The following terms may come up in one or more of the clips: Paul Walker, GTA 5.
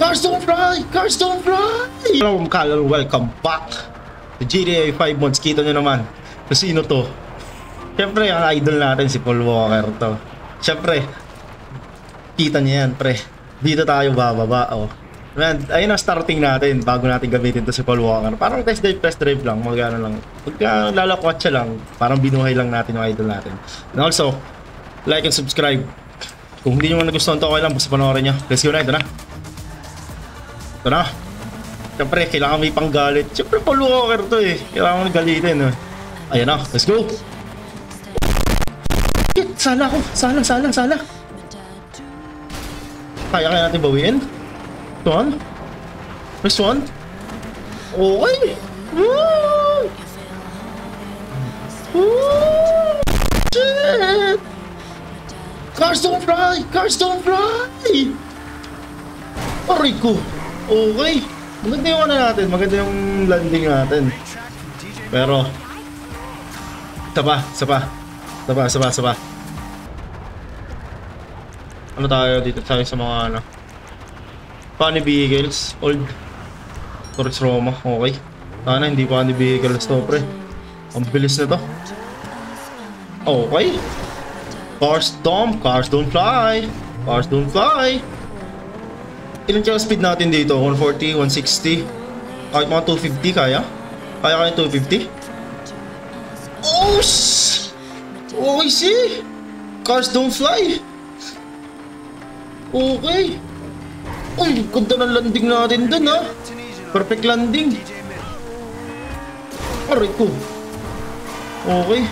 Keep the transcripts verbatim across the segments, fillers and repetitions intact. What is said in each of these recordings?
Cars don't fly! Cars don't fly! Hello, Kalal. Welcome back to G T A five mods. Kita nyo naman kung sino to. Siyempre, ang idol natin si Paul Walker to. Siyempre, kita nyo yan, pre. Dito tayo bababa, oh. Man, ayun ang starting natin bago natin gamitin to si Paul Walker. Parang test drive, test drive lang. Magano lang. Pagka lalakwat siya lang, parang binuhay lang natin ang idol natin. And also, like and subscribe. Kung hindi nyo man nagustuhan to, okay lang. Basta panoorin nyo. Let's go na. Ito na. Ito na. Siyempre, kailangan may panggalit. Siyempre, Paul Walker to eh. Kailangan galitin. Eh. Ayan na. Let's go. Sala ko. Sala, sala, sala. Kaya kaya natin bawiin. Ito na. Next one. Okay. Woo! Woo! Shit! Cars don't fly! Cars don't fly! Aray ko! Okay! Maganda yung ano natin. Maganda yung landing natin. Pero... Isa pa! Isa pa! Isa pa! Isa pa! Isa pa! Ano tayo dito? Tayo sa mga ano? Funny vehicles. Old. Torres Roma. Okay. Sana hindi funny vehicles to, pre. Ang bilis na to. Okay. Cars don't, cars don't fly. Cars don't fly. Ilan kaya speed natin dito? one forty, one sixty. Kahit mga two fifty kaya? Kaya kaya two fifty? Oh, shh! Okay, see? Cars don't fly. Okay. Uy, ganda ng landing natin dun, ha? Perfect landing. Aray ko. Okay.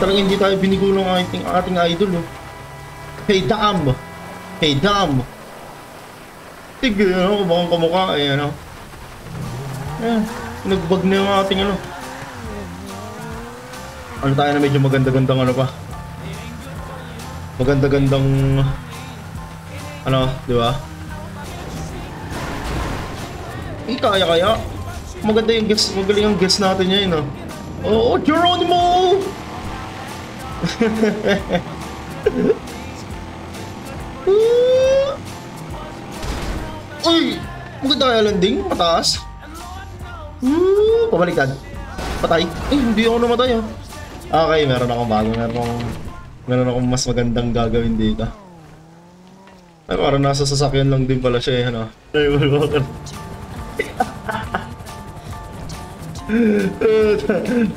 Talaga hindi tayo binigulong ang ating, ating idol, oh. Hey, damn! Hey, damn! Tigil, ano, kabakang kamukha, eh, ano. Eh, nagbag na yung ating, ano. Ano tayo na medyo maganda-gandang, ano pa. Maganda-gandang... Ano, di ba? Eh, kaya-kaya. Maganda yung guess, magaling ang guess natin niya, yun, oh. Oh, Geronimo! Uy! Maganda kaya landing? Mataas? Uuuuh! Pabaliktad. Patay. Eh, hindi ako namatay, ha? Okay, meron akong bago. Meron akong, meron akong mas magandang gagawin dito. Ay, parang nasa sasakyan lang din pala siya, eh, ano? Ay, Walker.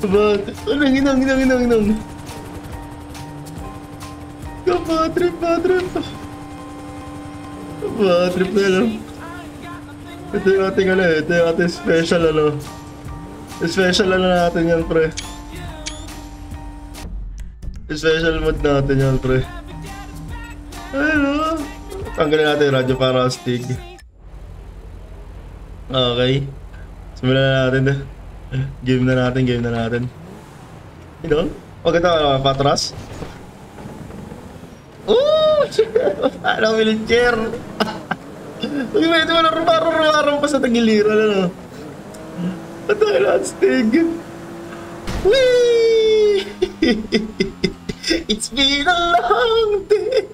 But, anong ginang, ginang, ginang, ginang. Batrip, batrip. Batrip na yun. Ito yung ating ano, ito yung ating special ano. Special ano natin yan, pre. Special mode natin yan, pre. Ano? Tanggalin natin yung radyo para astig. Okay. Simulan na natin na. Game na natin, game na natin. You know? Huwag ito, uh, patras. Ano, wheelchair? Huwag ba ito mo na rumaro-rumaro pa sa tagiliran, ano? At tayo lahat stig. Wee! It's been a long day!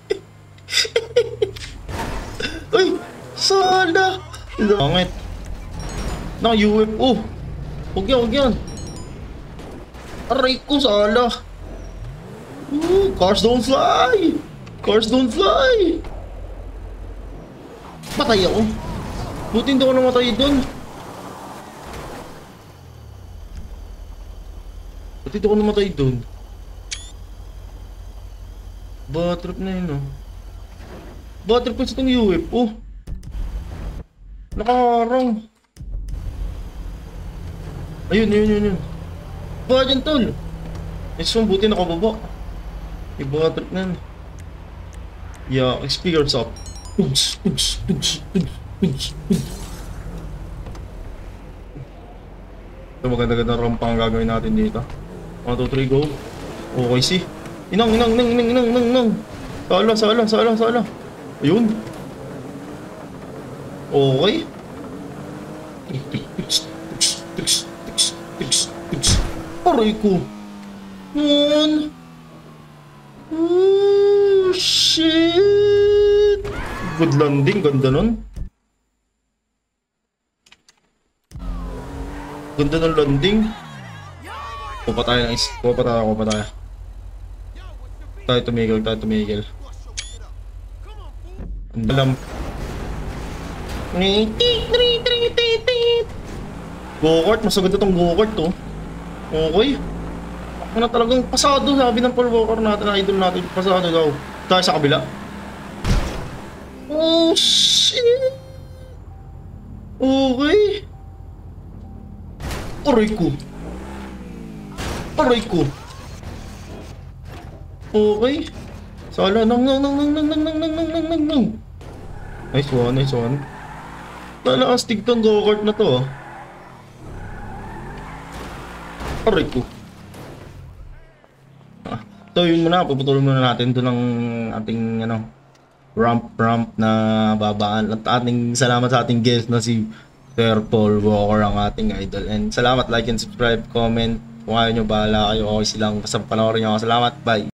Uy! Sana! Langit! Nang U F O! Huwag yan, huwag yan! Aray ko, sana! Ooh, cars don't fly! Cars don't fly! Patay ako. Buti hindi ako namatay dun. Buti hindi ako namatay dun. Batrip na yun, oh. Batrip ko sa itong U F O. Nakaharang. Ayun, ayun, ayun, ayun. Ba, dyan, tol. Next one, buti nakababa. May batrip na yun. Yeah, experience up. Oops, oops, oops, oops, oops. Ito, maganda-ganda rampa ang gagawin natin dito. one, two, three, go. Okay, see. Inang, inang, inang, inang, inang, inang, inang. Sala, sala, sala, sala. Ayun. Okay. Aray ko. Ayan. Shit! Good landing, ganda nun. Ganda ng landing. Kuha pa tayo ng isa. Kuha pa tayo, kuha pa tayo. Tayo tumigil, tayo tumigil. Ang dalam. Go-kart, mas maganda tong go-kart to. Okay. Ako na talagang pasado, sabi ng Paul Walker natin, na idol natin. Pasado daw. Tayo sa kabila. Oh shit. Okay. Aray ko. Aray ko. Okay. Sala. Nang nang nang nang nang nang nang nang nang nang nang. Nice one, nice one. Talaastig tong go-kart na to. Aray ko. Ah, so yun muna, puputulin muna natin doon ang ating ano, ramp ramp na babaan. At ating salamat sa ating guest na si Sir Paul Walker, ang ating idol. And salamat, like and subscribe, comment. Kung ayaw nyo, bahala kayo. Okay silang, basta panoorin nyo. Salamat, bye.